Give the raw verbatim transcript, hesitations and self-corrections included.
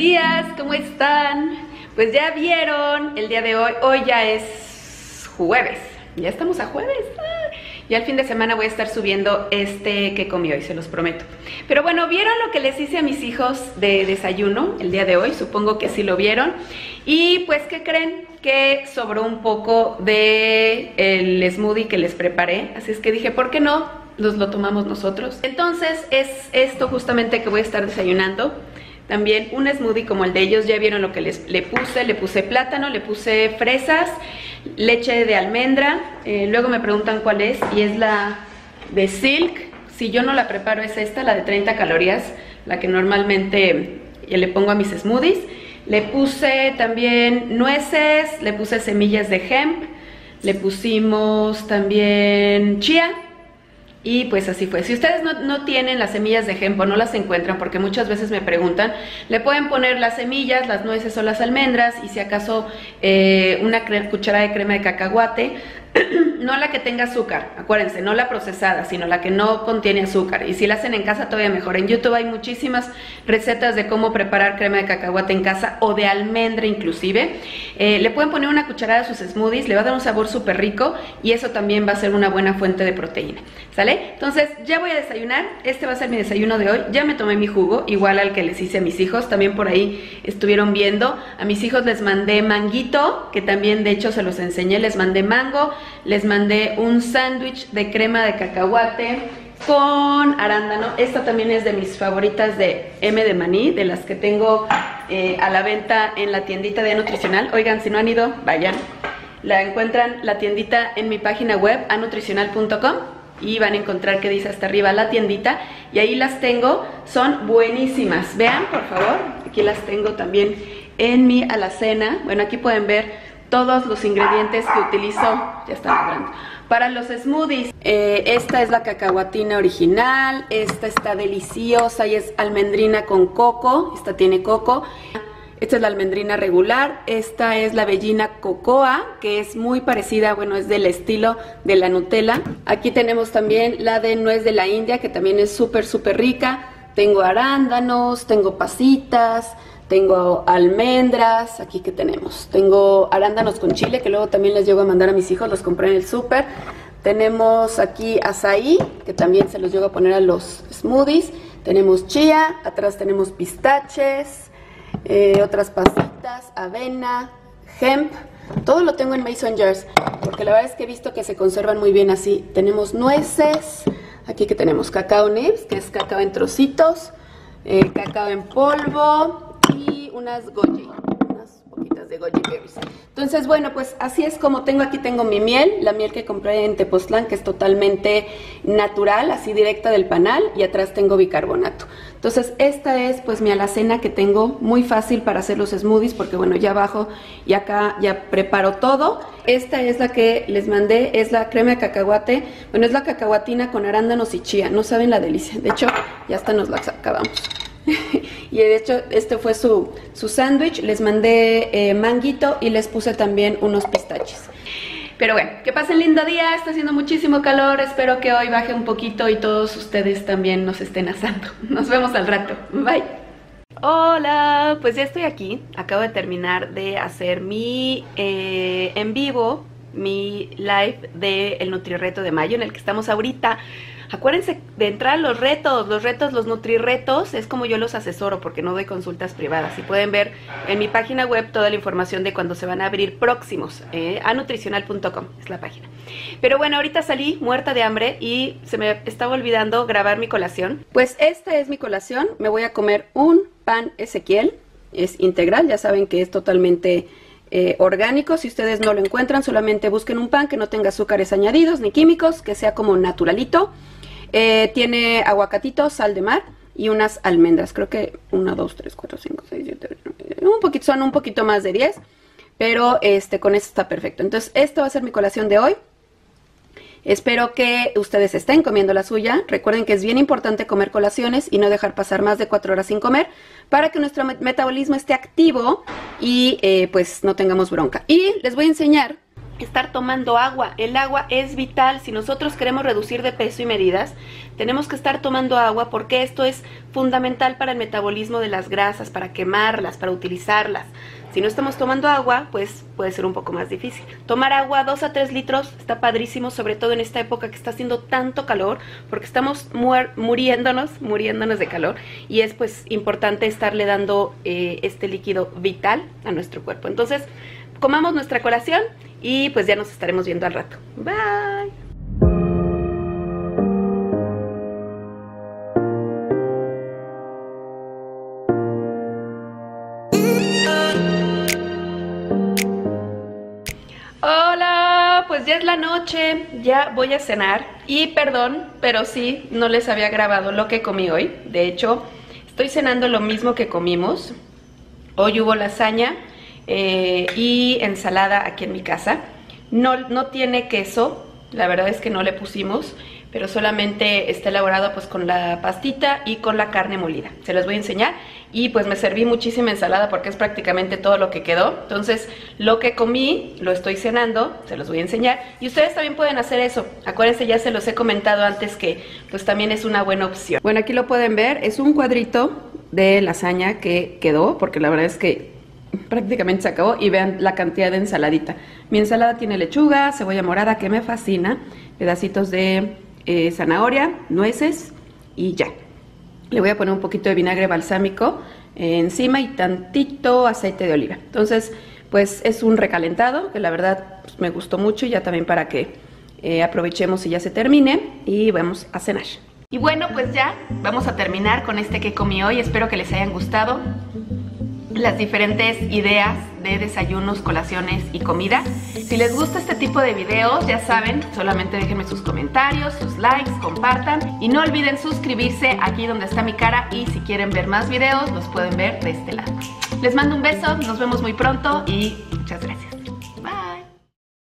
días, ¿cómo están? Pues ya vieron el día de hoy, hoy ya es jueves, ya estamos a jueves. ¡Ah! Ya al fin de semana voy a estar subiendo este que comí hoy, se los prometo. Pero bueno, ¿vieron lo que les hice a mis hijos de desayuno el día de hoy? Supongo que sí lo vieron. Y pues, ¿qué creen? Que sobró un poco del smoothie que les preparé, así es que dije, ¿por qué no? Nos lo tomamos nosotros. Entonces es esto justamente que voy a estar desayunando. También un smoothie como el de ellos, ya vieron lo que les, le puse, le puse plátano, le puse fresas, leche de almendra, eh, luego me preguntan cuál es y es la de Silk, si yo no la preparo es esta, la de treinta calorías, la que normalmente le pongo a mis smoothies. Le puse también nueces, le puse semillas de hemp, le pusimos también chía. Y pues así fue. Si ustedes no, no tienen las semillas de hemp, no las encuentran, porque muchas veces me preguntan, le pueden poner las semillas, las nueces o las almendras, y si acaso eh, una cucharada de crema de cacahuate, no la que tenga azúcar, acuérdense, no la procesada, sino la que no contiene azúcar. Y si la hacen en casa todavía mejor. En YouTube hay muchísimas recetas de cómo preparar crema de cacahuate en casa o de almendra inclusive. Eh, le pueden poner una cucharada a sus smoothies, le va a dar un sabor súper rico y eso también va a ser una buena fuente de proteína, ¿sale? Entonces ya voy a desayunar, este va a ser mi desayuno de hoy. Ya me tomé mi jugo, igual al que les hice a mis hijos, también por ahí estuvieron viendo. A mis hijos les mandé manguito, que también de hecho se los enseñé, les mandé mango, les mandé un sándwich de crema de cacahuate con arándano. Esta también es de mis favoritas de M de Maní, de las que tengo eh, a la venta en la tiendita de Nutricional. Oigan, si no han ido, vayan. La encuentran, la tiendita, en mi página web anutricional punto com. Y van a encontrar que dice hasta arriba la tiendita. Y ahí las tengo, son buenísimas. Vean, por favor, aquí las tengo también en mi alacena. Bueno, aquí pueden ver todos los ingredientes que utilizo. Ya están hablando. Para los smoothies, eh, esta es la cacahuatina original. Esta está deliciosa y es almendrina con coco. Esta tiene coco. Esta es la almendrina regular, esta es la avellana cocoa, que es muy parecida, bueno, es del estilo de la Nutella. Aquí tenemos también la de nuez de la India, que también es súper, súper rica. Tengo arándanos, tengo pasitas, tengo almendras, aquí que tenemos. Tengo arándanos con chile, que luego también les llego a mandar a mis hijos, los compré en el súper. Tenemos aquí azaí, que también se los llego a poner a los smoothies. Tenemos chía, atrás tenemos pistaches. Eh, otras pasitas, avena, hemp, todo lo tengo en mason jars, porque la verdad es que he visto que se conservan muy bien así. Tenemos nueces, aquí que tenemos cacao nibs, que es cacao en trocitos, eh, cacao en polvo y unas goji, unas poquitas de goji berries. Entonces, bueno, pues así es como tengo, aquí tengo mi miel, la miel que compré en Tepoztlán, que es totalmente natural, así directa del panal, y atrás tengo bicarbonato. Entonces esta es pues mi alacena que tengo, muy fácil para hacer los smoothies, porque bueno, ya abajo y acá ya preparo todo. Esta es la que les mandé, es la crema de cacahuate, bueno, es la cacahuatina con arándanos y chía, no saben la delicia, de hecho ya hasta nos la acabamos. Y de hecho este fue su, su sándwich, les mandé eh, manguito y les puse también unos pistaches. Pero bueno, que pasen lindo día, está haciendo muchísimo calor, espero que hoy baje un poquito y todos ustedes también nos estén asando. Nos vemos al rato, bye. Hola, pues ya estoy aquí, acabo de terminar de hacer mi eh, en vivo, mi live de El Nutrirreto de Mayo, en el que estamos ahorita. Acuérdense de entrar a los retos, los retos, los nutrirretos, es como yo los asesoro porque no doy consultas privadas. Y pueden ver en mi página web toda la información de cuando se van a abrir próximos, eh, anutricional punto com es la página. Pero bueno, ahorita salí muerta de hambre y se me estaba olvidando grabar mi colación. Pues esta es mi colación, me voy a comer un pan Ezequiel, es integral, ya saben que es totalmente Eh, orgánico. Si ustedes no lo encuentran, solamente busquen un pan que no tenga azúcares añadidos ni químicos, que sea como naturalito. eh, Tiene aguacatito, sal de mar y unas almendras, creo que uno, dos, tres, cuatro, cinco, seis, siete, ocho, nueve, un poquito, son un poquito más de diez. Pero este, con esto está perfecto. Entonces esta va a ser mi colación de hoy. Espero que ustedes estén comiendo la suya. Recuerden que es bien importante comer colaciones y no dejar pasar más de cuatro horas sin comer para que nuestro metabolismo esté activo y eh, pues no tengamos bronca. Y les voy a enseñar estar tomando agua. El agua es vital. Si nosotros queremos reducir de peso y medidas, tenemos que estar tomando agua porque esto es fundamental para el metabolismo de las grasas, para quemarlas, para utilizarlas. Si no estamos tomando agua, pues puede ser un poco más difícil. Tomar agua dos a tres litros está padrísimo, sobre todo en esta época que está haciendo tanto calor, porque estamos muer muriéndonos, muriéndonos de calor, y es pues importante estarle dando eh, este líquido vital a nuestro cuerpo. Entonces, comamos nuestra colación y pues ya nos estaremos viendo al rato. Bye. Pues ya es la noche, ya voy a cenar y perdón, pero sí, no les había grabado lo que comí hoy. De hecho, estoy cenando lo mismo que comimos. Hoy hubo lasaña eh, y ensalada aquí en mi casa. No, no tiene queso, la verdad es que no le pusimos, pero solamente está elaborado pues con la pastita y con la carne molida. Se los voy a enseñar y pues me serví muchísima ensalada porque es prácticamente todo lo que quedó. Entonces lo que comí lo estoy cenando, se los voy a enseñar y ustedes también pueden hacer eso. Acuérdense, ya se los he comentado antes que pues también es una buena opción. Bueno, aquí lo pueden ver, es un cuadrito de lasaña que quedó porque la verdad es que prácticamente se acabó y vean la cantidad de ensaladita. Mi ensalada tiene lechuga, cebolla morada que me fascina, pedacitos de Eh, zanahoria, nueces y ya. Le voy a poner un poquito de vinagre balsámico eh, encima y tantito aceite de oliva. Entonces, pues es un recalentado que la verdad pues, me gustó mucho, y ya también para que eh, aprovechemos y ya se termine y vamos a cenar. Y bueno, pues ya vamos a terminar con este que comí hoy. Espero que les hayan gustado las diferentes ideas de desayunos, colaciones y comida. Si les gusta este tipo de videos, ya saben, solamente déjenme sus comentarios, sus likes, compartan y no olviden suscribirse aquí donde está mi cara, y si quieren ver más videos los pueden ver de este lado. Les mando un beso, nos vemos muy pronto y